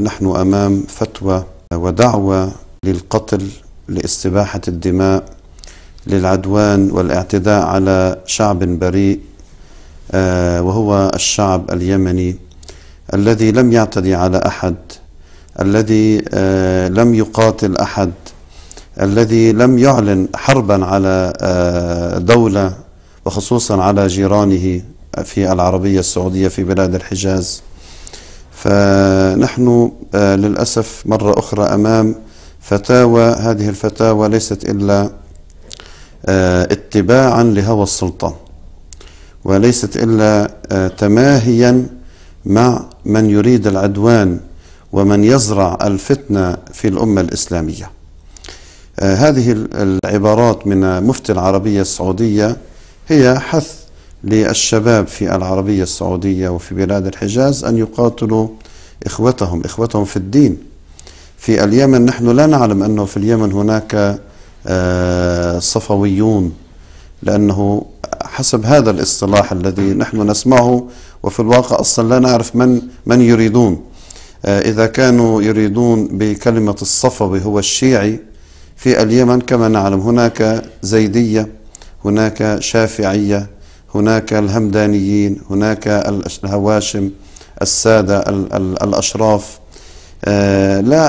نحن أمام فتوى ودعوة للقتل، لاستباحة الدماء، للعدوان والاعتداء على شعب بريء وهو الشعب اليمني الذي لم يعتدي على أحد، الذي لم يقاتل أحد، الذي لم يعلن حربا على دولة وخصوصا على جيرانه في العربية السعودية في بلاد الحجاز. فنحن للأسف مرة أخرى أمام فتاوى، هذه الفتاوى ليست إلا اتباعا لهوى السلطة، وليست إلا تماهيا مع من يريد العدوان ومن يزرع الفتنة في الأمة الإسلامية. هذه العبارات من مفتي العربية السعودية هي حث للشباب في العربية السعودية وفي بلاد الحجاز أن يقاتلوا إخوتهم في الدين. في اليمن نحن لا نعلم أنه في اليمن هناك صفويون، لأنه حسب هذا الاصطلاح الذي نحن نسمعه، وفي الواقع أصلا لا نعرف من يريدون. إذا كانوا يريدون بكلمة الصفوي هو الشيعي، في اليمن كما نعلم هناك زيدية، هناك شافعية، هناك الهمدانيين، هناك الهواشم، السادة الأشراف.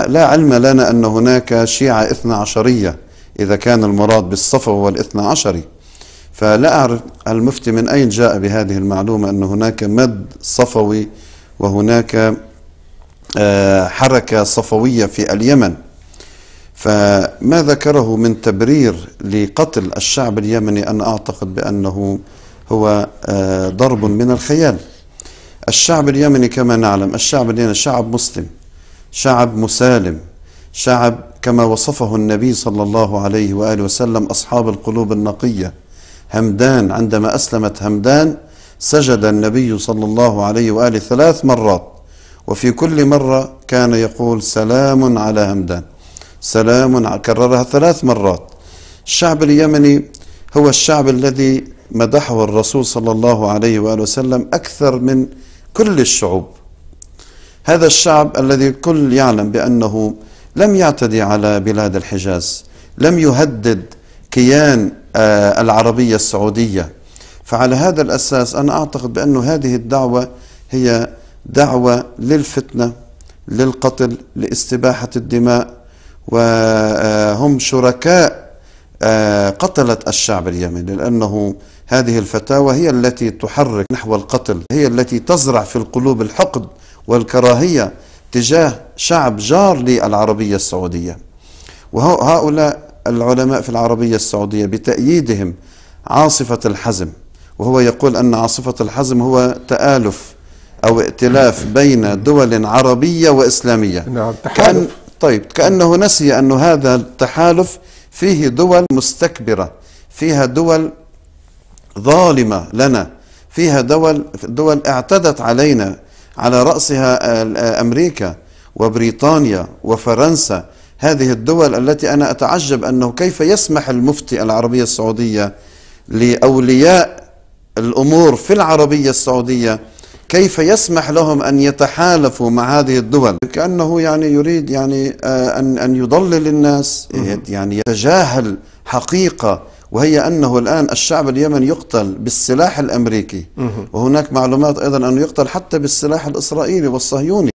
لا علم لنا أن هناك شيعة اثنا عشرية إذا كان المراد بالصفوي والاثنى عشري. فلا أعرف المفتي من أين جاء بهذه المعلومة أن هناك مد صفوي وهناك حركة صفوية في اليمن. فما ذكره من تبرير لقتل الشعب اليمني أنا أعتقد بأنه هو ضرب من الخيال. الشعب اليمني كما نعلم الشعب اليمني شعب مسلم، شعب مسالم، شعب كما وصفه النبي صلى الله عليه وآله وسلم أصحاب القلوب النقية. همدان، عندما أسلمت همدان سجد النبي صلى الله عليه وآله 3 مرات، وفي كل مرة كان يقول سلام على همدان، سلام، كررها 3 مرات. الشعب اليمني هو الشعب الذي مدحه الرسول صلى الله عليه وآله وسلم أكثر من كل الشعوب. هذا الشعب الذي الكل يعلم بأنه لم يعتدي على بلاد الحجاز، لم يهدد كيان العربية السعودية. فعلى هذا الأساس أنا أعتقد بأن هذه الدعوة هي دعوة للفتنة، للقتل، لاستباحة الدماء، وهم شركاء قتلة الشعب اليمني، لأنه هذه الفتاوى هي التي تحرك نحو القتل، هي التي تزرع في القلوب الحقد والكراهية تجاه شعب جار للعربية السعودية. وهؤلاء العلماء في العربية السعودية بتأييدهم عاصفة الحزم، وهو يقول أن عاصفة الحزم هو تآلف أو ائتلاف بين دول عربية وإسلامية. نعم، تحالف. طيب، كأنه نسي أن هذا التحالف فيه دول مستكبرة، فيها دول ظالمة لنا، فيها دول اعتدت علينا، على رأسها أمريكا وبريطانيا وفرنسا. هذه الدول التي أنا أتعجب أنه كيف يسمح المفتي العربية السعودية لأولياء الأمور في العربية السعودية، كيف يسمح لهم أن يتحالفوا مع هذه الدول؟ كأنه يعني يريد يعني أن يضلل الناس، يعني يتجاهل حقيقة، وهي أنه الآن الشعب اليمني يقتل بالسلاح الأمريكي، وهناك معلومات أيضا أنه يقتل حتى بالسلاح الإسرائيلي والصهيوني.